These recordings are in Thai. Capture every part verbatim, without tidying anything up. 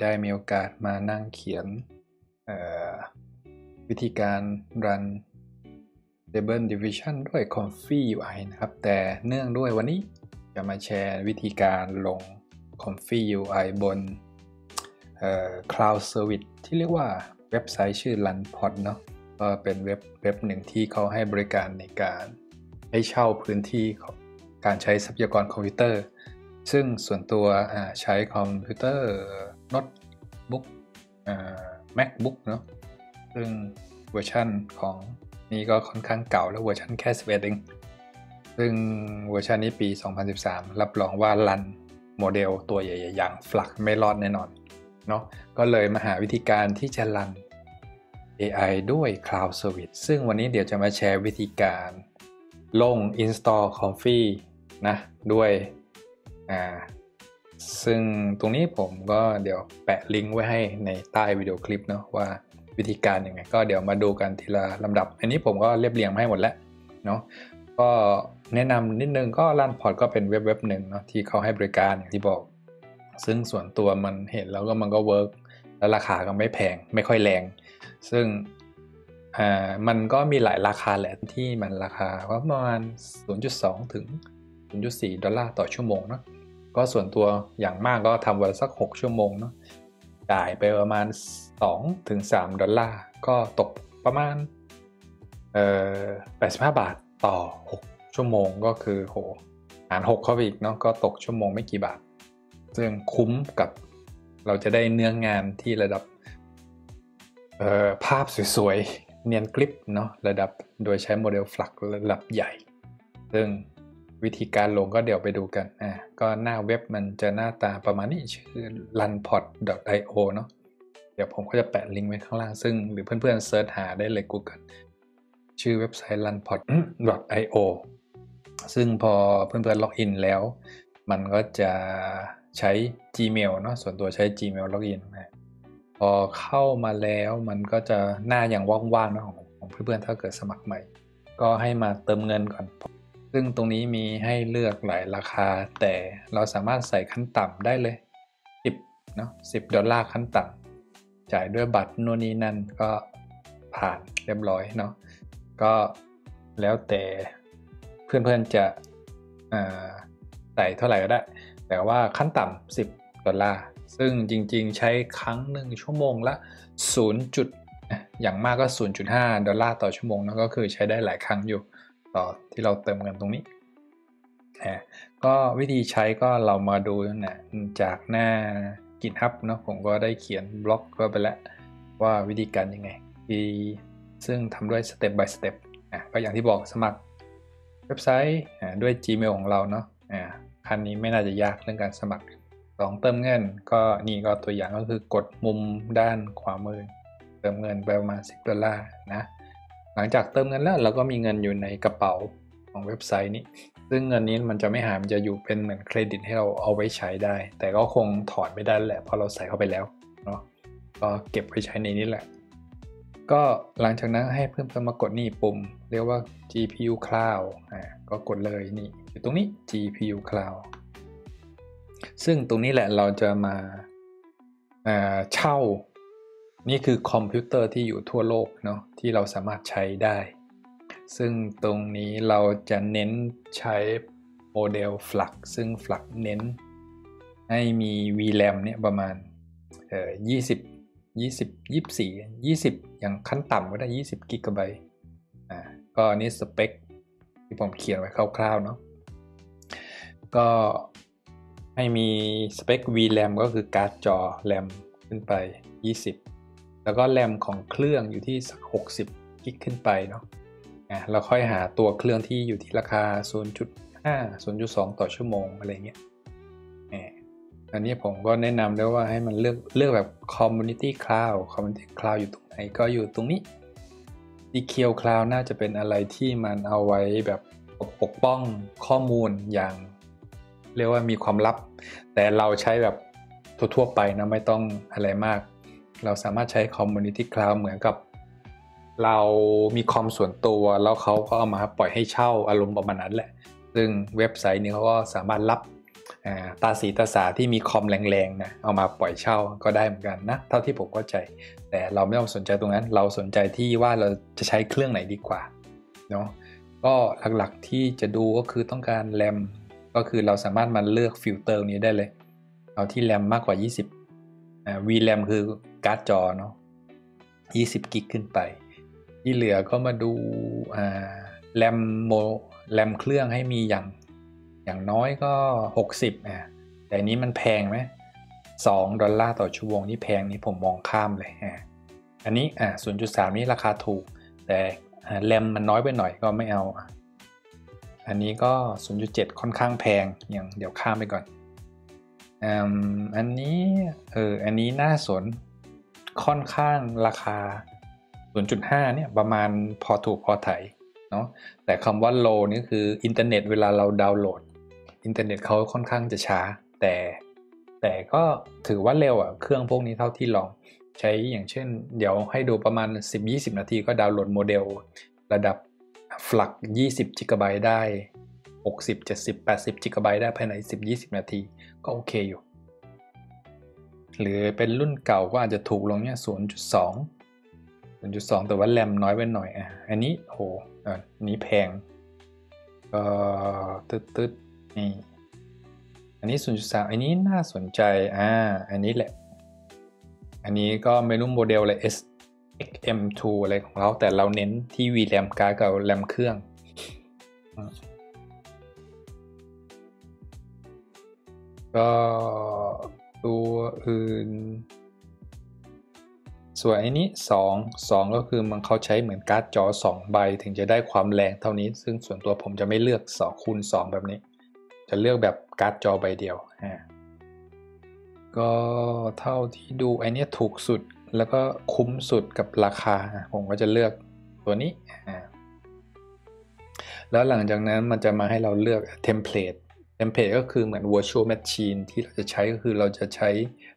ได้มีโอกาสมานั่งเขียนวิธีการ run table division ด้วย config ยู ไอ นะครับแต่เนื่องด้วยวันนี้จะมาแชร์วิธีการลง config ยู ไอ บน cloud service ที่เรียกว่าเว็บไซต์ชื่อ Runpod เนาะก็เป็นเว็บเว็บหนึ่งที่เขาให้บริการในการให้เช่าพื้นที่การใช้ทรัพยากรคอมพิวเตอร์ซึ่งส่วนตัวใช้คอมพิวเตอร์โน้ตบุ๊ก Macbook เนาะซึ่งเวอร์ชันของนี้ก็ค่อนข้างเก่าแล้วเวอร์ชันแค่สิบเอ็ดเองซึ่งเวอร์ชันนี้ปีสองพันสิบสามรับรองว่ารันโมเดลตัวใหญ่ๆอย่างฟลักไม่รอดแน่นอนเนาะก็เลยมาหาวิธีการที่จะรัน เอ ไอ ด้วย Cloud Service ซึ่งวันนี้เดี๋ยวจะมาแชร์วิธีการลง install config นะด้วยอ่าซึ่งตรงนี้ผมก็เดี๋ยวแปะลิงก์ไว้ให้ในใต้วิดีโอคลิปเนาะว่าวิธีการยังไงก็เดี๋ยวมาดูกันทีละลำดับอันนี้ผมก็เรียบเรียงให้หมดแล้วเนาะก็แนะนำนิดนึงก็ Runpod ก็เป็นเว็บเว็บหนึ่งเนาะที่เขาให้บริการอย่างที่บอกซึ่งส่วนตัวมันเห็นแล้วก็มันก็เวิร์กแล้วราคาก็ไม่แพงไม่ค่อยแรงซึ่งอ่ามันก็มีหลายราคาแหละที่มันราคาก็ประมาณ ศูนย์จุดสองถึงศูนย์จุดสี่ ดอลลาร์ต่อชั่วโมงเนาะก็ส่วนตัวอย่างมากก็ทำวันสักหกชั่วโมงเนาะจ่ายไปประมาณ สองถึงสาม ดอลลาร์ก็ตกประมาณเอ่อแปดสิบห้าบาทต่อหกชั่วโมงก็คือโหหารหกเข้าไปอีกเนาะก็ตกชั่วโมงไม่กี่บาทซึ่งคุ้มกับเราจะได้เนื้องานที่ระดับเอ่อภาพสวยๆเนียนกริปเนาะระดับโดยใช้โมเดลฟลักระดับใหญ่ซึ่งวิธีการลงก็เดี๋ยวไปดูกันอ่ะก็หน้าเว็บมันจะหน้าตาประมาณนี้ชื่อ runpod ดอท ไอ โอ เนาะเดี๋ยวผมก็จะแปะลิงก์ไว้ข้างล่างซึ่งหรือเพื่อนๆเซิร์ชหาได้เลย Google ชื่อเว็บไซต์ runpod ดอท ไอ โอ ซึ่งพอเพื่อนๆล็อกอินแล้วมันก็จะใช้ Gmail เนาะส่วนตัวใช้ Gmail ล็อกอินนะพอเข้ามาแล้วมันก็จะหน้าอย่างว่างๆนะของเพื่อนๆถ้าเกิดสมัครใหม่ก็ให้มาเติมเงินก่อนซึ่งตรงนี้มีให้เลือกหลายราคาแต่เราสามารถใส่ขั้นต่ำได้เลยสิบเนาะสิบดอลลาร์ขั้นต่ำจ่ายด้วยบัตรโน่นนี่นั่นก็ผ่านเรียบร้อยเนาะก็แล้วแต่เพื่อนๆจะใส่เท่าไหร่ก็ได้แต่ว่าขั้นต่ำสิบดอลลาร์ซึ่งจริงๆใช้ครั้งหนึ่งชั่วโมงละศูนย์จุดอย่างมากก็ ศูนย์จุดห้า ดอลลาร์ต่อชั่วโมงนะก็คือใช้ได้หลายครั้งอยู่ต่อที่เราเติมเงินตรงนี้นะก็วิธีใช้ก็เรามาดูนะจากหน้า GitHub เนาะผมก็ได้เขียนบล็อกไว้ไปแล้วว่าวิธีการยังไงซึ่งทำด้วย step by step นะก็อย่างที่บอกสมัครเว็บไซต์ด้วย Gmail ของเราเนาะคันนี้ไม่น่าจะยากเรื่องการสมัครสองเติมเงินก็นี่ก็ตัวอย่างก็คือกดมุมด้านขวามือเติมเงินไปประมาณสิบดอลลาร์นะหลังจากเติมเงินแล้วเราก็มีเงินอยู่ในกระเป๋าของเว็บไซต์นี้ซึ่งเงินนี้มันจะไม่หายมันจะอยู่เป็นเหมือนเครดิตให้เราเอาไว้ใช้ได้แต่ก็คงถอนไม่ได้แหละเพราะเราใส่เข้าไปแล้วเนาะก็เก็บไว้ใช้ในนี้แหละก็หลังจากนั้นให้เพิ่มเติมมากดนี่ปุ่มเรียกว่า จี พี ยู Cloud อ่าก็กดเลยนี่อยู่ตรงนี้ จี พี ยู Cloud ซึ่งตรงนี้แหละเราจะมาอ่าเช่านี่คือคอมพิวเตอร์ที่อยู่ทั่วโลกเนาะที่เราสามารถใช้ได้ซึ่งตรงนี้เราจะเน้นใช้โมเดล Flux ซึ่ง Flux เน้นให้มี วี แรม เนี่ยประมาณเอ่อยี่สิบ ยี่สิบ ยี่สิบสี่ ยี่สิบอย่างขั้นต่ำก็ได้ยี่สิบกิกะไบต์อ่าก็อันนี้สเปคที่ผมเขียนไว้คร่าวๆเนาะก็ให้มีสเปค วี แรม ก็คือการ์ดจอ RAM ขึ้นไปยี่สิบแล้วก็ RAM ของเครื่องอยู่ที่สักหกสิบกิกะขึ้นไปเนาะอ่าเราค่อยหาตัวเครื่องที่อยู่ที่ราคา ศูนย์จุดห้า ศูนย์จุดสอง ต่อชั่วโมงอะไรเงี้ยอันนี้ผมก็แนะนำได้ว่าให้มันเลือกเลือกแบบ Community Cloud Community Cloud อยู่ตรงไหนก็อยู่ตรงนี้ ดี คิว Cloud น่าจะเป็นอะไรที่มันเอาไว้แบบปกป้องข้อมูลอย่างเรียกว่ามีความลับแต่เราใช้แบบทั่วๆไปนะไม่ต้องอะไรมากเราสามารถใช้ Community Cloud เหมือนกับเรามีคอมส่วนตัวแล้วเขาก็เอามาปล่อยให้เช่าอารมณ์ประมาณนั้นแหละซึ่งเว็บไซต์นี้เขาก็สามารถรับ ตาสีตาสาที่มีคอมแรงๆนะเอามาปล่อยเช่าก็ได้เหมือนกันนะเท่าที่ผมเข้าใจแต่เราไม่ต้องสนใจตรงนั้นเราสนใจที่ว่าเราจะใช้เครื่องไหนดีกว่าเนาะก็หลักๆที่จะดูก็คือต้องการแรมก็คือเราสามารถมาเลือกฟิลเตอร์นี้ได้เลยเอาที่แรมมากกว่ายี่สิบอ่า วี แรม คือการ์ดจอเนาะยี่สิบกิกขึ้นไปที่เหลือก็มาดูอ่าแรมโมแรมเครื่องให้มีอย่างอย่างน้อยก็หกสิบอ่ะแต่นี้มันแพงไหมสองดอลลาร์ต่อชั่วโมงนี่แพงนี่ผมมองข้ามเลยอ่ะอันนี้อ่ะ ศูนย์จุดสาม นี่ราคาถูกแต่แรมมันน้อยไปหน่อยก็ไม่เอาอันนี้ก็ ศูนย์จุดเจ็ด ค่อนข้างแพงอย่างเดี๋ยวข้ามไปก่อนอืมอันนี้เอออันนี้น่าสนค่อนข้างราคา ศูนย์จุดห้า เนี่ยประมาณพอถูกพอไถเนาะแต่คำว่า low นี่คืออินเทอร์เน็ตเวลาเราดาวน์โหลดอินเทอร์เน็ตเขาค่อนข้างจะช้าแต่แต่ก็ถือว่าเร็วอ่ะเครื่องพวกนี้เท่าที่ลองใช้อย่างเช่นเดี๋ยวให้ดูประมาณ สิบถึงยี่สิบ นาทีก็ดาวน์โหลดโมเดลระดับ flux ยี่สิบ จี บี ได้หกสิบ เจ็ดสิบ แปดสิบ จี บี ได้ภายใน สิบถึงยี่สิบ นาทีก็โอเคอยู่หรือเป็นรุ่นเก่าก็อาจจะถูกลงเนี่ย ศูนย์จุดสอง แต่ว่าแรมน้อยไปหน่อยอ่ะอันนี้โหอันนี้แพงเอ่อตึ๊ดๆนี่อันนี้ ศูนย์จุดสาม อันนี้น่าสนใจอ่าอันนี้แหละอันนี้ก็ไม่รู้โมเดลอะไร เอส เอ็กซ์ เอ็ม ทู อะไรของเขาแต่เราเน้นที่ วี แรม การ์ดกับ RAM เครื่องก็ตัวอื่นส่วนอันนี้สอง สองก็คือมันเขาใช้เหมือนการ์ดจอสองใบถึงจะได้ความแรงเท่านี้ซึ่งส่วนตัวผมจะไม่เลือกสองคูณสองแบบนี้จะเลือกแบบการ์ดจอใบเดียวอ่าก็เท่าที่ดูอันนี้ถูกสุดแล้วก็คุ้มสุดกับราคาผมก็จะเลือกตัวนี้อ่าแล้วหลังจากนั้นมันจะมาให้เราเลือกเทมเพลตเทมเพลตก็คือเหมือน virtual machine ที่เราจะใช้ก็คือเราจะใช้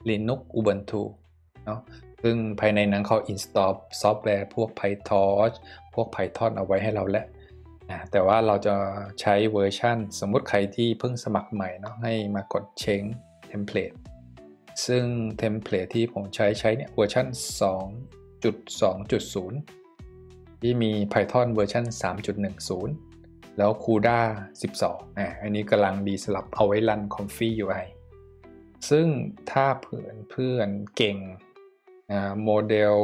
Linux Ubuntu เนาะซึ่งภายในนั้นเขา install ซอฟต์แวร์พวก PyTorch พวก Python เอาไว้ให้เราแล้วนะแต่ว่าเราจะใช้เวอร์ชันสมมุติใครที่เพิ่งสมัครใหม่เนาะให้มากดเช็งเทมเพลตซึ่งเทมเพลตที่ผมใช้ใช้เนี่ยเวอร์ชัน สองจุดสองจุดศูนย์ ที่มี Python เวอร์ชัน สามจุดหนึ่งศูนย์แล้ว CUDA สิบสองอ่ะอันนี้กำลังดีสลับเอาไว้รัน Comfy ยู ไอ ซึ่งถ้าเพื่อนเพื่อนเก่งอ่าโมเดล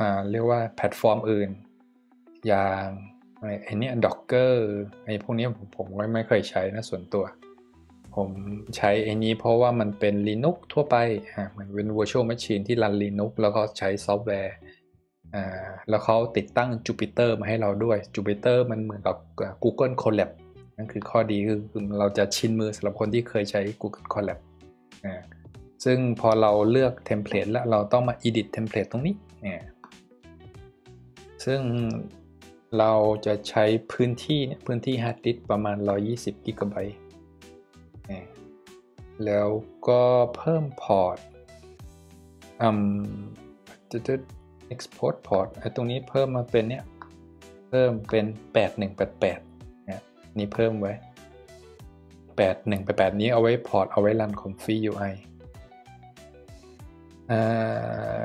อ่าเรียกว่าแพลตฟอร์มอื่นอย่างไอ้เนี่ย Docker ไอ้พวกนี้ผมผมก็ไม่เคยใช้นะส่วนตัวผมใช้ไอ้นี้เพราะว่ามันเป็น Linux ทั่วไปอ่าเหมือนเป็น Virtual Machine ที่รัน Linux แล้วก็ใช้ซอฟต์แวร์อ่าแล้วเขาติดตั้ง Jupyter มาให้เราด้วย Jupyter มันเหมือนกับ Google Colab นั่นคือข้อดีคือเราจะชินมือสำหรับคนที่เคยใช้ Google Colab อ่าซึ่งพอเราเลือกเทมเพลตแล้วเราต้องมา edit เทมเพลตตรงนี้อ่าซึ่งเราจะใช้พื้นที่เนี่ยพื้นที่ hard disk ประมาณ หนึ่งร้อยยี่สิบกิกะไบต์ อ่าแล้วก็เพิ่มพอร์ตอืมจะexport port ไอ้ตรงนี้เพิ่มมาเป็นเนี่ยเพิ่มเป็นแปดหนึ่งแปดแปดนะนี่เพิ่มไว้แปดหนึ่งแปดแปดนี้เอาไว้พอร์ตเอาไว้รัน Comfy ยู ไอ อ่า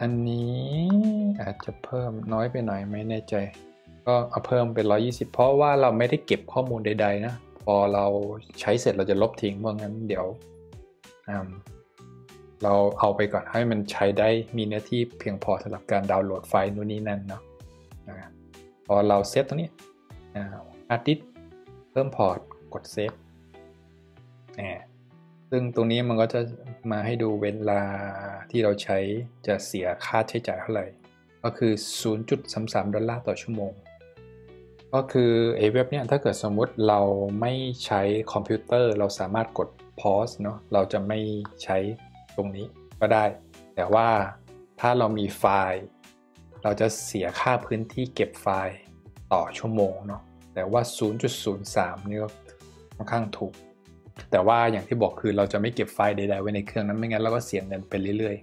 อันนี้อาจจะเพิ่มน้อยไปหน่อยไม่แน่ใจก็เอาเพิ่มเป็นหนึ่งร้อยยี่สิบเพราะว่าเราไม่ได้เก็บข้อมูลใดๆนะพอเราใช้เสร็จเราจะลบทิ้งเพราะงั้นเดี๋ยวอืมเราเอาไปก่อนให้มันใช้ได้มีเนื้อที่เพียงพอสำหรับการดาวน์โหลดไฟล์นู่นนี่นั่นเนาะพอเราเซฟตรงนี้อาร์ติสเพิ่มพอร์ตกดเซฟซึ่งตรงนี้มันก็จะมาให้ดูเวลาที่เราใช้จะเสียค่าใช้จ่ายเท่าไหร่ก็คือ ศูนย์จุดสามสาม ดอลลาร์ต่อชั่วโมงก็คือไอ้เว็บเนี่ยถ้าเกิดสมมุติเราไม่ใช้คอมพิวเตอร์เราสามารถกด pause เนาะเราจะไม่ใช้ตรงนี้ก็ได้แต่ว่าถ้าเรามีไฟล์เราจะเสียค่าพื้นที่เก็บไฟล์ต่อชั่วโมงเนาะแต่ว่า ศูนย์จุดศูนย์สาม นี่ก็ค่อนข้างถูกแต่ว่าอย่างที่บอกคือเราจะไม่เก็บไฟล์ใดๆไว้ในเครื่องนั้นไม่งั้นเราก็เสียเงินไปเรื่อย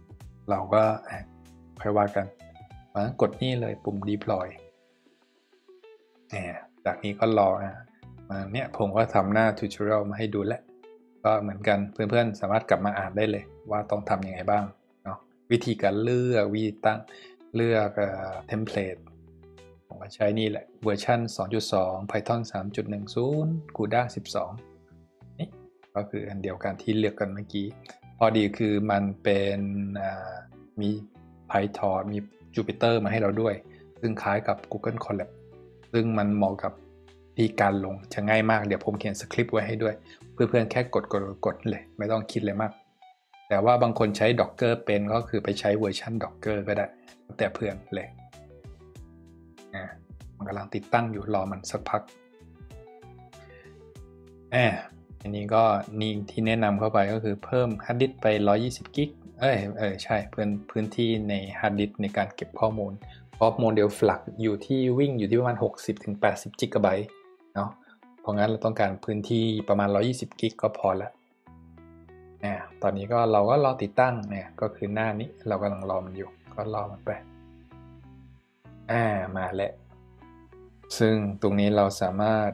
ๆเราก็ค่อยว่ากันกดนี่เลยปุ่ม deploy จากนี้ก็รออ่ะมาเนี่ยผมก็ทำหน้า tutorial มาให้ดูแล้ว ก็เหมือนกันเพื่อนๆสามารถกลับมาอ่านได้เลยว่าต้องทำยังไงบ้างเนาะวิธีการเลือกวิธีตั้งเลือกเทมเพลตผมก็ใช้นี่แหละเวอร์ชัน สองจุดสอง Python สามจุดหนึ่งศูนย์ คูด้า สิบสองนี่ก็คืออันเดียวกันที่เลือกกันเมื่อกี้พอดีคือมันเป็นมี PyTorch มี Jupyter มาให้เราด้วยซึ่งคล้ายกับ Google Colab ซึ่งมันเหมาะกับที่การลงจะง่ายมากเดี๋ยวผมเขียนสคริปต์ไว้ให้ด้วยเพื่อนๆแค่กดกดๆเลยไม่ต้องคิดเลยมากแต่ว่าบางคนใช้ Docker เป็นก็คือไปใช้เวอร์ชัน Docker ก็ได้แต่เพื่อนเลยอ่ะมันกำลังติดตั้งอยู่รอมันสักพักอ่ะอันนี้ก็นี่ที่แนะนำเข้าไปก็คือเพิ่มฮาร์ดดิสก์ไปหนึ่งร้อยยี่สิบกิกเอ้ยเออใช่เพื่อนพื้นที่ในฮาร์ดดิสก์ในการเก็บข้อมูลเพราะโมเดลหลักอยู่ที่วิ่งอยู่ที่ประมาณ หกสิบถึงแปดสิบ จิกะไบต์เนาะเพราะงั้นเราต้องการพื้นที่ประมาณหนึ่งร้อยยี่สิบกิกก็พอละนะตอนนี้ก็เราก็รอติดตั้งเนี่ยก็คือหน้านี้เรากำลังรอมันอยู่ก็รอมันไปอ่ามาแล้วซึ่งตรงนี้เราสามารถ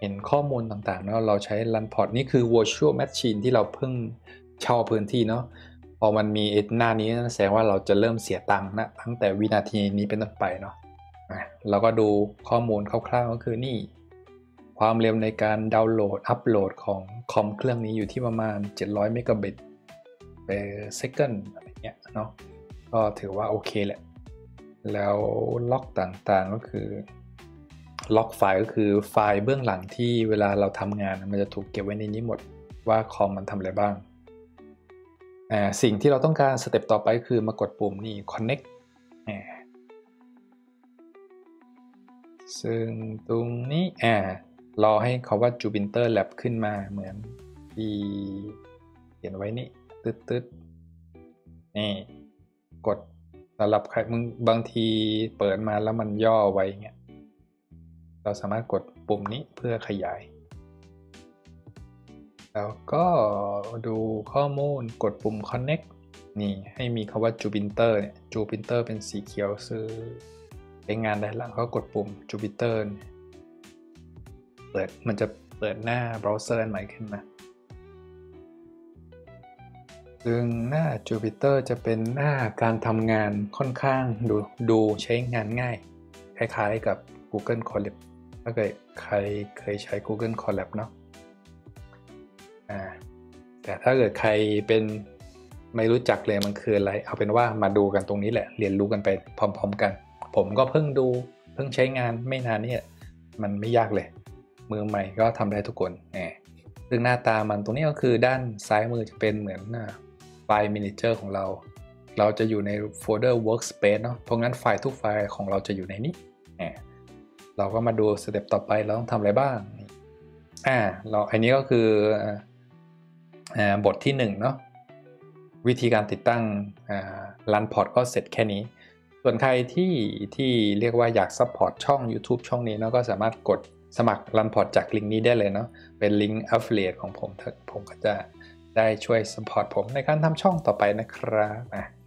เห็นข้อมูลต่างๆเนาะเราใช้ Runpod นี่คือ Virtual Machine ที่เราเพิ่งเช่าพื้นที่เนาะพอมันมีหน้านี้แสดงว่าเราจะเริ่มเสียตังค์นะตั้งแต่วินาทีนี้เป็นต้นไปเนาะเราก็ดูข้อมูลคร่าวๆก็คือนี่ความเร็วในการดาวน์โหลดอัปโหลดของคอมเครื่องนี้อยู่ที่ประมาณเจ็ดร้อยเมกะบิตต่อเซคันด์อะไรเงี้ยเนาะก็ถือว่าโอเคแหละแล้วล็อกต่างๆก็คือล็อกไฟล์ก็คือไฟล์เบื้องหลังที่เวลาเราทำงานมันจะถูกเก็บไว้ในนี้หมดว่าคอมมันทำอะไรบ้างอ่าสิ่งที่เราต้องการสเต็ปต่อไปคือมากดปุ่มนี่ connect ซึ่งตรงนี้อ่ารอให้เขาว่า Jupyter Lab ขึ้นมาเหมือนที่เขียนไว้นี่ตึ๊ดๆนี่กดสำหรับใครมึงบางทีเปิดมาแล้วมันย่อไว้เงี้ยเราสามารถกดปุ่มนี้เพื่อขยายแล้วก็ดูข้อมูลกดปุ่ม connect นี่ให้มีคำว่า Jupyter เนี่ย Jupyter เป็นสีเขียวซื้อใช้งานได้แล้วก็กดปุ่ม Jupyter เปิดมันจะเปิดหน้าเบราว์เซอร์ใหม่ขึ้นมาซึ่งหน้า Jupyter จะเป็นหน้าการทำงานค่อนข้างดูดูใช้งานง่ายคล้ายๆกับ Google Colab ถ้าเกิดใครเคยใช้ Google Colab เนาะแต่ถ้าเกิดใครเป็นไม่รู้จักเลยมันคืออะไรเอาเป็นว่ามาดูกันตรงนี้แหละเรียนรู้กันไปพร้อมๆกันผมก็เพิ่งดูเพิ่งใช้งานไม่นานนี่มันไม่ยากเลยมือใหม่ก็ทำได้ทุกคนซึ่งหน้าตามันตรงนี้ก็คือด้านซ้ายมือจะเป็นเหมือนไฟล์ Manager ของเราเราจะอยู่ในโฟลเดอร์ Workspace เนาะเพราะงั้นไฟล์ทุกไฟล์ของเราจะอยู่ในนี้เราก็มาดูสเต็ปต่อไปเราต้องทำอะไรบ้างอ่าเราอันนี้ก็คือบทที่หนึ่งเนาะวิธีการติดตั้ง Runpod ก็เสร็จแค่นี้ส่วนใครที่ที่เรียกว่าอยากซัพพอร์ตช่อง YouTube ช่องนี้เนาะก็สามารถกดสมัคร Runpod จากลิงก์นี้ได้เลยเนาะเป็นลิงก์ Affiliate ของผมผมก็จะได้ช่วยซัพพอร์ตผมในการทำช่องต่อไปนะครับ